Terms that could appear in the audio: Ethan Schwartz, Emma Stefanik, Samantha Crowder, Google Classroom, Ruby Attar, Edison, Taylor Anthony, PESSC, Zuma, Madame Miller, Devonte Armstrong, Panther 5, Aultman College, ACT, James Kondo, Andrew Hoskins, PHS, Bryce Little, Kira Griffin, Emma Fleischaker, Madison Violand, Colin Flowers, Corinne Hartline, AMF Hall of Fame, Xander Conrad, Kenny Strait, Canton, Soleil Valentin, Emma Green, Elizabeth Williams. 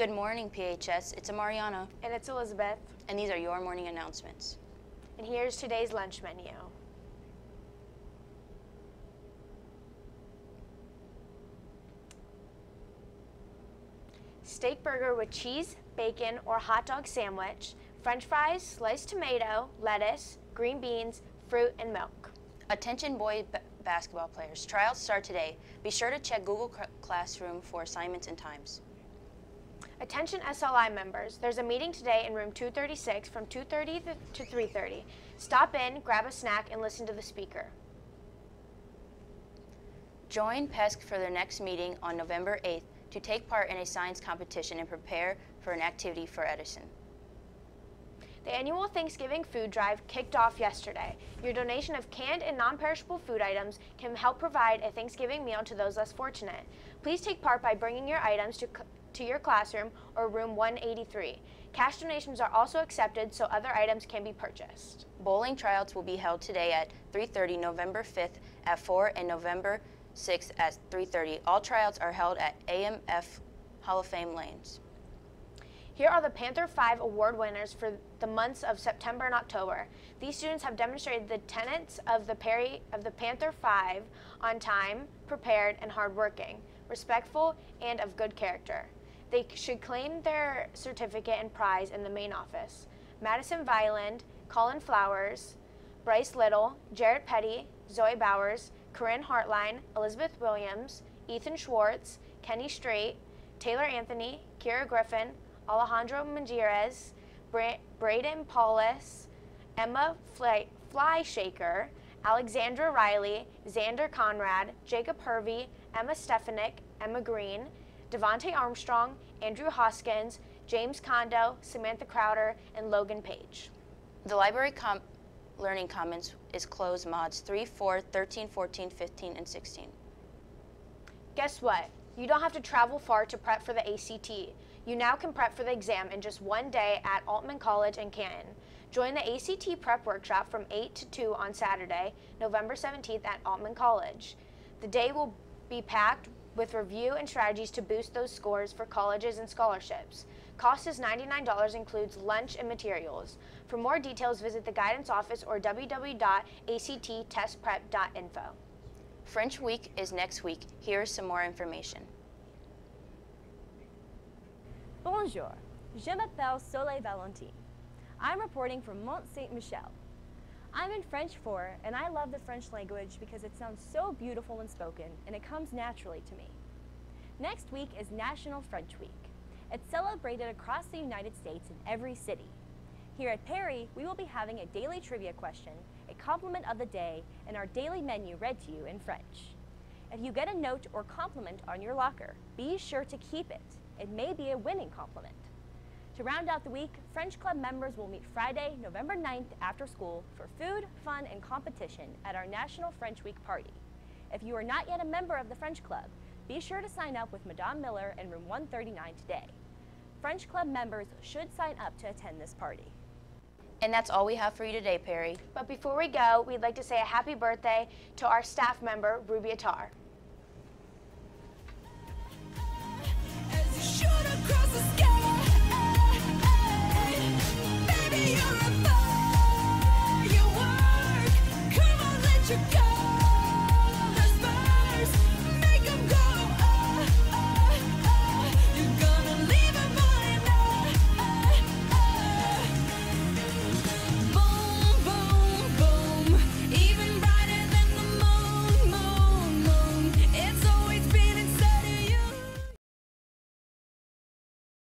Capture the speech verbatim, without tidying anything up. Good morning, P H S. It's Mariana. And it's Elizabeth. And these are your morning announcements. And here's today's lunch menu. Steak burger with cheese, bacon, or hot dog sandwich, french fries, sliced tomato, lettuce, green beans, fruit, and milk. Attention boys basketball players, trials start today. Be sure to check Google Classroom for assignments and times. Attention S L I members, there's a meeting today in room two thirty-six from two thirty to three thirty. Stop in, grab a snack, and listen to the speaker. Join P E S S C for their next meeting on November eighth to take part in a science competition and prepare for an activity for Edison. The annual Thanksgiving food drive kicked off yesterday. Your donation of canned and non-perishable food items can help provide a Thanksgiving meal to those less fortunate. Please take part by bringing your items to, to your classroom or room one eighty-three. Cash donations are also accepted so other items can be purchased. Bowling tryouts will be held today at three thirty, November fifth at four, and November sixth at three thirty. All tryouts are held at A M F Hall of Fame lanes. Here are the Panther five award winners for the months of September and October. These students have demonstrated the tenets of the, Perry, of the Panther five on time, prepared, and hardworking, respectful, and of good character. They should claim their certificate and prize in the main office. Madison Violand, Colin Flowers, Bryce Little, Jaret Pettay, Zoe Bowers, Corinne Hartline, Elizabeth Williams, Ethan Schwartz, Kenny Strait, Taylor Anthony, Kira Griffin, Alejandro Manjarrez, Bra Braden Paulus, Emma Fle Fleischaker, Alexandra Riley, Xander Conrad, Jacob Hervey, Emma Stefanik, Emma Green, Devonte Armstrong, Andrew Hoskins, James Kondo, Samantha Crowder, and Logan Page. The library comp Learning Commons is closed mods three, four, thirteen, fourteen, fifteen, and sixteen. Guess what? You don't have to travel far to prep for the A C T. You now can prep for the exam in just one day at Aultman College in Canton. Join the A C T prep workshop from eight to two on Saturday, November seventeenth at Aultman College. The day will be packed with review and strategies to boost those scores for colleges and scholarships. Cost is ninety-nine dollars, includes lunch and materials. For more details, visit the guidance office or w w w dot a c t test prep dot info. French Week is next week. Here is some more information. Bonjour, je m'appelle Soleil Valentin. I'm reporting from Mont-Saint-Michel. I'm in French four, and I love the French language because it sounds so beautiful when spoken, and it comes naturally to me. Next week is National French Week. It's celebrated across the United States in every city. Here at Perry, we will be having a daily trivia question, a compliment of the day, and our daily menu read to you in French. If you get a note or compliment on your locker, be sure to keep it. It may be a winning compliment. To round out the week, French Club members will meet Friday, November ninth after school for food, fun, and competition at our National French Week party. If you are not yet a member of the French Club, be sure to sign up with Madame Miller in room one thirty-nine today. French Club members should sign up to attend this party. And that's all we have for you today, Perry. But before we go, we'd like to say a happy birthday to our staff member, Ruby Attar.